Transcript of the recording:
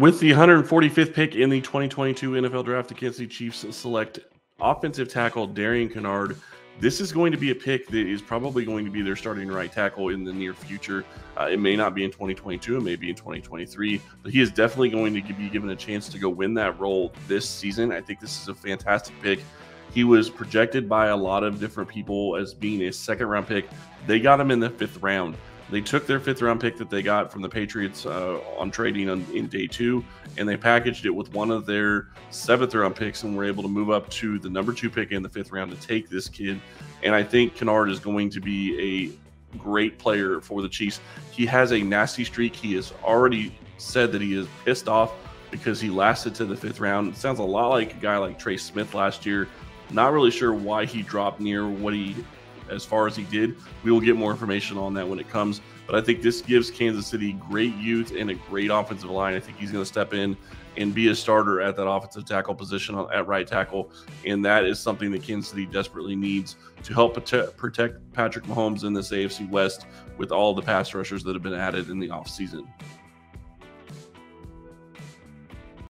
With the 145th pick in the 2022 NFL Draft, the Kansas City Chiefs select offensive tackle Darian Kinnard. This is going to be a pick that is probably going to be their starting right tackle in the near future. It may not be in 2022, it may be in 2023, but he is definitely going to be given a chance to go win that role this season. I think this is a fantastic pick. He was projected by a lot of different people as being a second-round pick. They got him in the fifth round. They took their fifth-round pick that they got from the Patriots on trading in day two, and they packaged it with one of their seventh-round picks and were able to move up to the number 2 pick in the fifth round to take this kid. And I think Kinnard is going to be a great player for the Chiefs. He has a nasty streak. He has already said that he is pissed off because he lasted to the fifth round. It sounds a lot like a guy like Trey Smith last year. Not really sure why he dropped near what he as far as he did. We will get more information on that when it comes, but I think this gives Kansas City great youth and a great offensive line. I think he's going to step in and be a starter at that offensive tackle position at right tackle, and that is something that Kansas City desperately needs to help protect Patrick Mahomes in this AFC West with all the pass rushers that have been added in the offseason.